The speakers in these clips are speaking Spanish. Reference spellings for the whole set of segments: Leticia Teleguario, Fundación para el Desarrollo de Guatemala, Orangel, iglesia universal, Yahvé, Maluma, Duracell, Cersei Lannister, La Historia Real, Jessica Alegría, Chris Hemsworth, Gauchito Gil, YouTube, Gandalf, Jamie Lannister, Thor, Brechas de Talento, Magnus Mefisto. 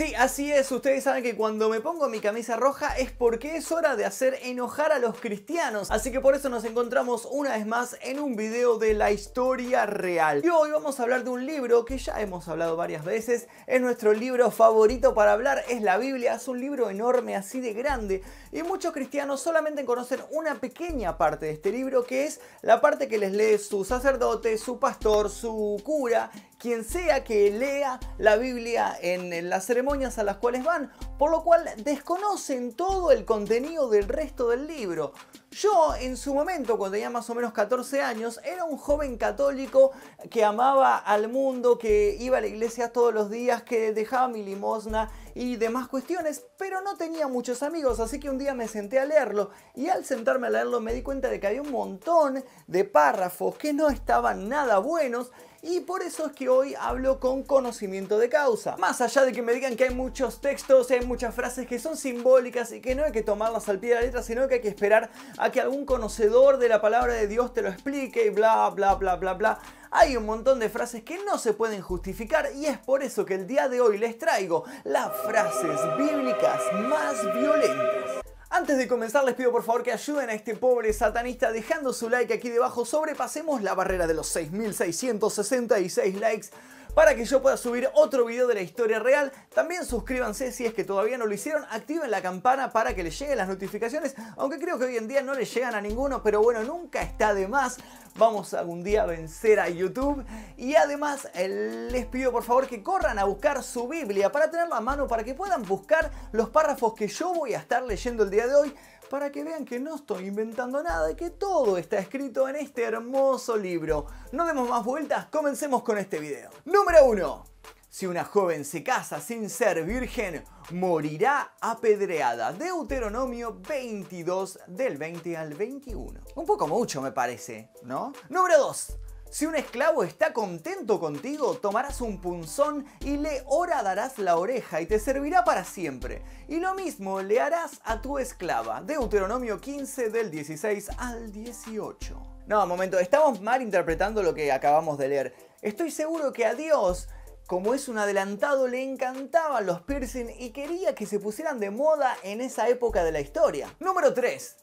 Sí, así es. Ustedes saben que cuando me pongo mi camisa roja es porque es hora de hacer enojar a los cristianos. Así que por eso nos encontramos una vez más en un video de La Historia Real. Y hoy vamos a hablar de un libro que ya hemos hablado varias veces. Es nuestro libro favorito para hablar, es la Biblia. Es un libro enorme, así de grande. Y muchos cristianos solamente conocen una pequeña parte de este libro, que es la parte que les lee su sacerdote, su pastor, su cura, quien sea que lea la Biblia en las ceremonias a las cuales van, por lo cual desconocen todo el contenido del resto del libro. Yo en su momento, cuando tenía más o menos 14 años, era un joven católico que amaba al mundo, que iba a la iglesia todos los días, que dejaba mi limosna y demás cuestiones, pero no tenía muchos amigos, así que un día me senté a leerlo y al sentarme a leerlo me di cuenta de que había un montón de párrafos que no estaban nada buenos. Y por eso es que hoy hablo con conocimiento de causa. Más allá de que me digan que hay muchos textos, hay muchas frases que son simbólicas y que no hay que tomarlas al pie de la letra, sino que hay que esperar a que algún conocedor de la palabra de Dios te lo explique y bla, bla, bla, bla, bla. Hay un montón de frases que no se pueden justificar y es por eso que el día de hoy les traigo las frases bíblicas más violentas. Antes de comenzar les pido por favor que ayuden a este pobre satanista dejando su like aquí debajo. Sobrepasemos la barrera de los 6.666 likes para que yo pueda subir otro video de La Historia Real. También suscríbanse si es que todavía no lo hicieron, activen la campana para que les lleguen las notificaciones, aunque creo que hoy en día no les llegan a ninguno, pero bueno, nunca está de más. Vamos algún día a vencer a YouTube. Y además les pido por favor que corran a buscar su Biblia para tenerla a mano, para que puedan buscar los párrafos que yo voy a estar leyendo el día de hoy, para que vean que no estoy inventando nada y que todo está escrito en este hermoso libro. No demos más vueltas, comencemos con este video. Número 1. Si una joven se casa sin ser virgen, morirá apedreada. Deuteronomio 22, del 20 al 21. Un poco mucho me parece, ¿no? Número 2. Si un esclavo está contento contigo, tomarás un punzón y le horadarás la oreja y te servirá para siempre. Y lo mismo le harás a tu esclava. Deuteronomio 15 del 16 al 18. No, momento, estamos mal interpretando lo que acabamos de leer. Estoy seguro que a Dios, como es un adelantado, le encantaban los piercing y quería que se pusieran de moda en esa época de la historia. Número 3.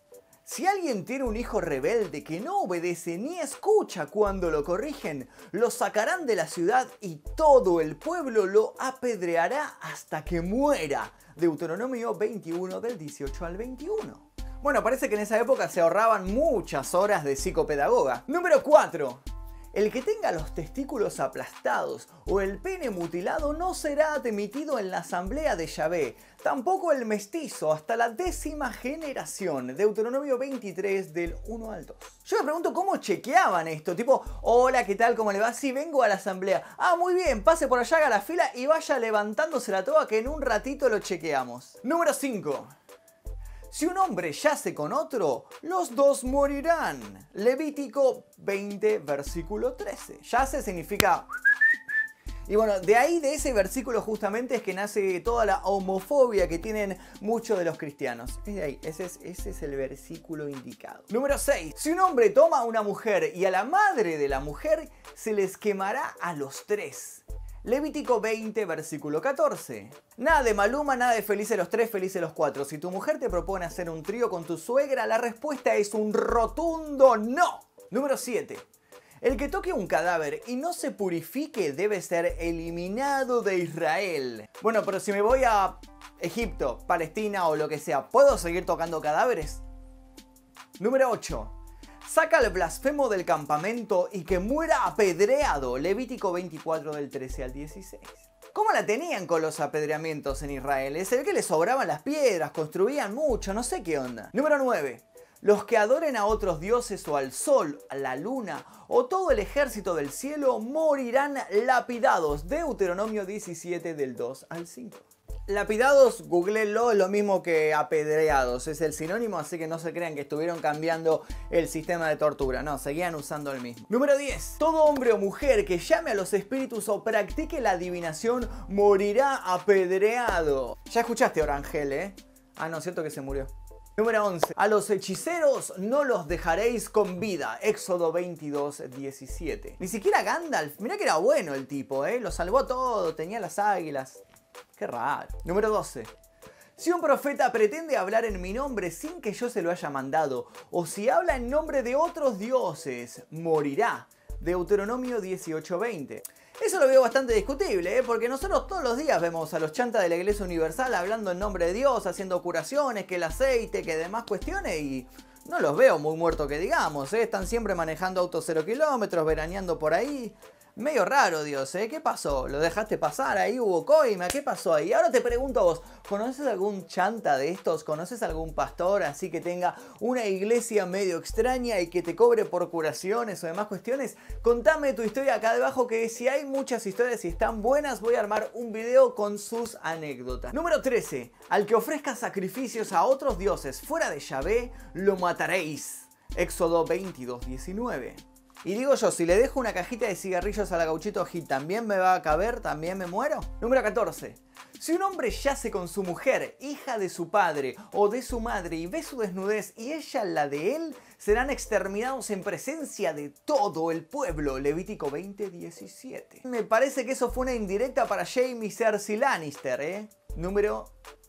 Si alguien tiene un hijo rebelde que no obedece ni escucha cuando lo corrigen, lo sacarán de la ciudad y todo el pueblo lo apedreará hasta que muera. Deuteronomio 21 del 18 al 21. Bueno, parece que en esa época se ahorraban muchas horas de psicopedagoga. Número 4. El que tenga los testículos aplastados o el pene mutilado no será admitido en la asamblea de Yahvé, tampoco el mestizo hasta la 10ª generación. Deuteronomio 23 del 1 al 2. Yo me pregunto cómo chequeaban esto, tipo, hola, ¿qué tal? ¿Cómo le va? Sí, vengo a la asamblea. Ah, muy bien, pase por allá, haga la fila y vaya levantándose la toga que en un ratito lo chequeamos. Número 5. Si un hombre yace con otro, los dos morirán. Levítico 20, versículo 13. Yace significa... Y bueno, de ahí, de ese versículo justamente es que nace toda la homofobia que tienen muchos de los cristianos. Es de ahí, ese es el versículo indicado. Número 6. Si un hombre toma a una mujer y a la madre de la mujer, se les quemará a los tres. Levítico 20, versículo 14. Nada de Maluma, nada de felices los tres, felices los cuatro. Si tu mujer te propone hacer un trío con tu suegra, la respuesta es un rotundo no. Número 7. El que toque un cadáver y no se purifique debe ser eliminado de Israel. Bueno, pero si me voy a Egipto, Palestina o lo que sea, ¿puedo seguir tocando cadáveres? Número 8. Saca al blasfemo del campamento y que muera apedreado. Levítico 24 del 13 al 16. ¿Cómo la tenían con los apedreamientos en Israel? Se ve que les sobraban las piedras, construían mucho, no sé qué onda. Número 9. Los que adoren a otros dioses o al sol, a la luna o todo el ejército del cielo morirán lapidados. Deuteronomio 17 del 2 al 5. Lapidados, googleenlo, es lo mismo que apedreados, es el sinónimo, así que no se crean que estuvieron cambiando el sistema de tortura, no, seguían usando el mismo. Número 10. Todo hombre o mujer que llame a los espíritus o practique la adivinación morirá apedreado. Ya escuchaste, Orangel, ¿eh? Ah, no, cierto que se murió. Número 11. A los hechiceros no los dejaréis con vida. Éxodo 22, 17. Ni siquiera Gandalf, mirá que era bueno el tipo, ¿eh? Lo salvó todo, tenía las águilas. Qué raro. Número 12. Si un profeta pretende hablar en mi nombre sin que yo se lo haya mandado, o si habla en nombre de otros dioses, morirá. Deuteronomio 18:20. Eso lo veo bastante discutible, porque nosotros todos los días vemos a los chantas de la Iglesia Universal hablando en nombre de Dios, haciendo curaciones, que el aceite, que demás cuestiones, y no los veo muy muertos que digamos, Están siempre manejando autos 0 kilómetros, veraneando por ahí. Medio raro, Dios, ¿Qué pasó? ¿Lo dejaste pasar? Ahí hubo coima, ¿qué pasó ahí? Ahora te pregunto a vos, ¿conoces algún chanta de estos? ¿Conoces algún pastor así que tenga una iglesia medio extraña y que te cobre por curaciones o demás cuestiones? Contame tu historia acá debajo, que si hay muchas historias y están buenas, voy a armar un video con sus anécdotas. Número 13. Al que ofrezca sacrificios a otros dioses fuera de Yahvé, lo mataréis. Éxodo 22:19. Y digo yo, si le dejo una cajita de cigarrillos a la Gauchito Gil, ¿también me va a caber? ¿También me muero? Número 14. Si un hombre yace con su mujer, hija de su padre o de su madre, y ve su desnudez y ella la de él, serán exterminados en presencia de todo el pueblo. Levítico 20:17. Me parece que eso fue una indirecta para Jamie Cersei Lannister, Número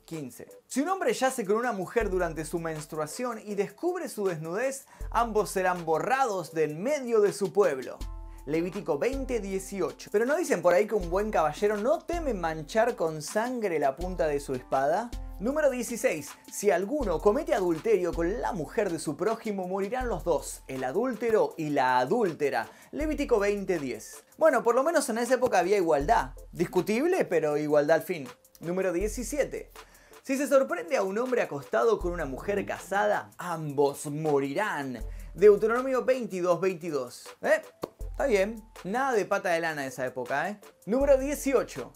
15. Si un hombre yace con una mujer durante su menstruación y descubre su desnudez, ambos serán borrados del medio de su pueblo. Levítico 20:18. ¿Pero no dicen por ahí que un buen caballero no teme manchar con sangre la punta de su espada? Número 16. Si alguno comete adulterio con la mujer de su prójimo, morirán los dos, el adúltero y la adúltera. Levítico 20:10. Bueno, por lo menos en esa época había igualdad. Discutible, pero igualdad al fin. Número 17. Si se sorprende a un hombre acostado con una mujer casada, ambos morirán. Deuteronomio 22:22. Está bien. Nada de pata de lana en esa época, Número 18.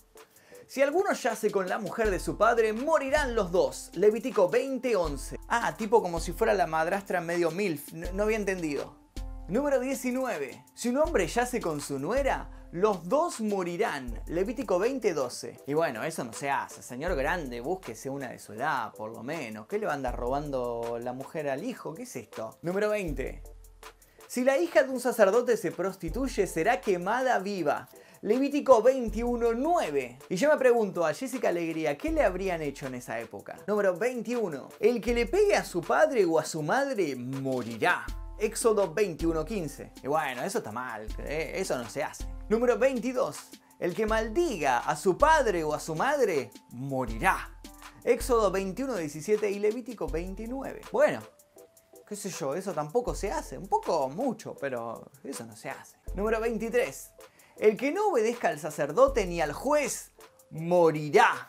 Si alguno yace con la mujer de su padre, morirán los dos. Levítico 20:11. Ah, tipo como si fuera la madrastra medio milf. No había entendido. Número 19. Si un hombre yace con su nuera, los dos morirán. Levítico 20:12. Y bueno, eso no se hace. Señor grande, búsquese una de su edad, por lo menos. ¿Qué le va a andar robando la mujer al hijo? ¿Qué es esto? Número 20. Si la hija de un sacerdote se prostituye, será quemada viva. Levítico 21:9. Y yo me pregunto a Jessica Alegría, ¿qué le habrían hecho en esa época? Número 21. El que le pegue a su padre o a su madre, morirá. Éxodo 21:15. Y bueno, eso está mal, eso no se hace. Número 22. El que maldiga a su padre o a su madre, morirá. Éxodo 21:17 y Levítico 29. Bueno, qué sé yo, eso tampoco se hace. Un poco mucho, pero eso no se hace. Número 23. El que no obedezca al sacerdote ni al juez, morirá.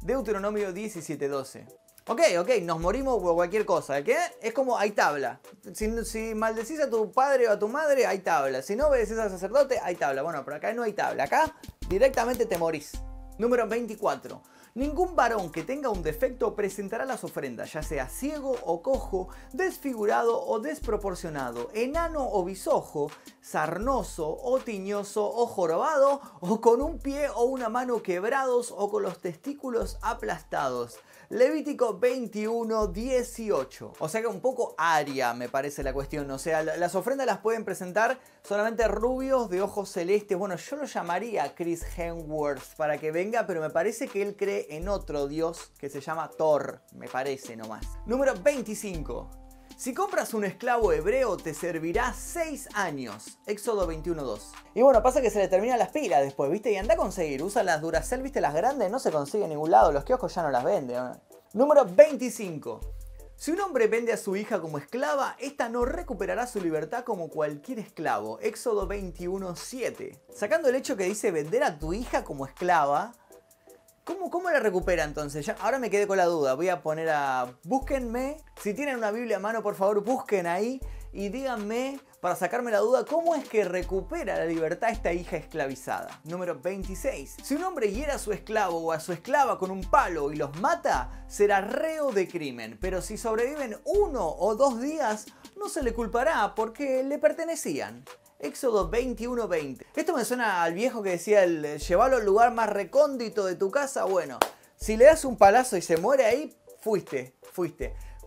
Deuteronomio 17:12. Ok, nos morimos por cualquier cosa, ¿qué? Es como hay tabla. Si maldecís a tu padre o a tu madre, hay tabla. Si no obedeces al sacerdote, hay tabla. Bueno, pero acá no hay tabla. Acá directamente te morís. Número 24. Ningún varón que tenga un defecto presentará las ofrendas, ya sea ciego o cojo, desfigurado o desproporcionado, enano o bisojo, sarnoso o tiñoso o jorobado, o con un pie o una mano quebrados o con los testículos aplastados. Levítico 21:18. O sea que un poco aria me parece la cuestión. O sea, las ofrendas las pueden presentar solamente rubios de ojos celestes. Bueno, yo lo llamaría a Chris Hemsworth para que venga, pero me parece que él cree en otro dios que se llama Thor. Me parece nomás. Número 25. Si compras un esclavo hebreo, te servirá 6 años. Éxodo 21:2. Y bueno, pasa que se le terminan las pilas después, ¿viste? Y anda a conseguir. Usa las Duracell, ¿viste? Las grandes no se consigue en ningún lado. Los kioscos ya no las venden. Número 25. Si un hombre vende a su hija como esclava, esta no recuperará su libertad como cualquier esclavo. Éxodo 21:7. Sacando el hecho que dice vender a tu hija como esclava, ¿Cómo la recupera entonces? Ahora me quedé con la duda. Voy a poner a... Búsquenme. Si tienen una Biblia a mano, por favor, busquen ahí y díganme, para sacarme la duda, ¿cómo es que recupera la libertad esta hija esclavizada? Número 26. Si un hombre hiera a su esclavo o a su esclava con un palo y los mata, será reo de crimen. Pero si sobreviven 1 o 2 días, no se le culpará porque le pertenecían. Éxodo 21:20. Esto me suena al viejo que decía el llevarlo al lugar más recóndito de tu casa. Bueno, si le das un palazo y se muere ahí, fuiste.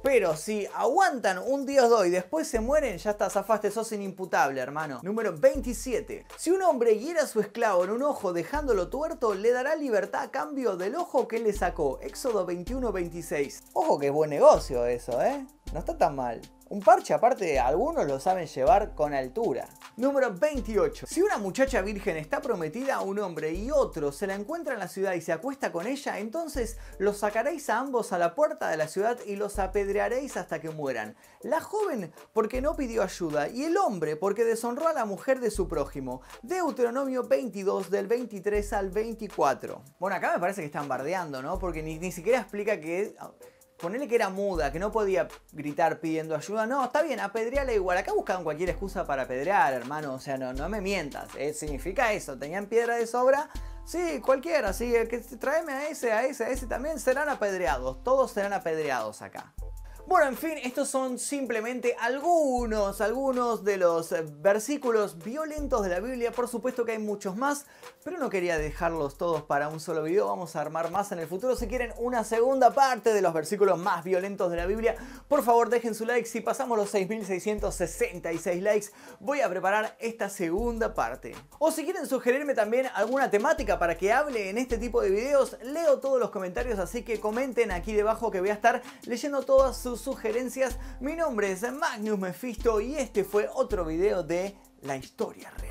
Pero si aguantan un día o dos y después se mueren, ya está, zafaste, sos inimputable, hermano. Número 27. Si un hombre hiera a su esclavo en un ojo dejándolo tuerto, le dará libertad a cambio del ojo que le sacó. Éxodo 21:26. Ojo que es buen negocio eso, ¿eh? No está tan mal. Un parche, aparte, algunos lo saben llevar con altura. Número 28. Si una muchacha virgen está prometida a un hombre y otro se la encuentra en la ciudad y se acuesta con ella, entonces los sacaréis a ambos a la puerta de la ciudad y los apedrearéis hasta que mueran. La joven porque no pidió ayuda y el hombre porque deshonró a la mujer de su prójimo. Deuteronomio 22 del 23 al 24. Bueno, acá me parece que están bardeando, ¿no? Porque ni siquiera explica que... Ponele que era muda, que no podía gritar pidiendo ayuda. No, está bien, apedreala igual. Acá buscaban cualquier excusa para apedrear, hermano. O sea, no me mientas. Significa eso. Tenían piedra de sobra. Sí, cualquiera. Sí, que tráeme a ese también serán apedreados. Todos serán apedreados acá. Bueno, en fin, estos son simplemente algunos de los versículos violentos de la Biblia. Por supuesto que hay muchos más, pero no quería dejarlos todos para un solo video. Vamos a armar más en el futuro. Si quieren una segunda parte de los versículos más violentos de la Biblia, por favor dejen su like. Si pasamos los 6.666 likes, voy a preparar esta segunda parte. O si quieren sugerirme también alguna temática para que hable en este tipo de videos, leo todos los comentarios, así que comenten aquí debajo que voy a estar leyendo todas sus sugerencias. Mi nombre es Magnus Mefisto y este fue otro video de La Historia Real.